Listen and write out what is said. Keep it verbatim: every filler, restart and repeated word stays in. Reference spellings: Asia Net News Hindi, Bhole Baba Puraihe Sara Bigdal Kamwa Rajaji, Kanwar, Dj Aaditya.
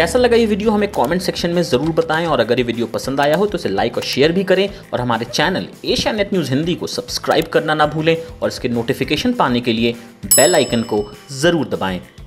कैसा लगा ये वीडियो हमें कमेंट सेक्शन में ज़रूर बताएं, और अगर ये वीडियो पसंद आया हो तो इसे लाइक और शेयर भी करें, और हमारे channel Asianet news Hindi को सब्सक्राइब करना ना भूलें, और इसके नोटिफिकेशन पाने के लिए बेल आइकन को ज़रूर दबाएँ।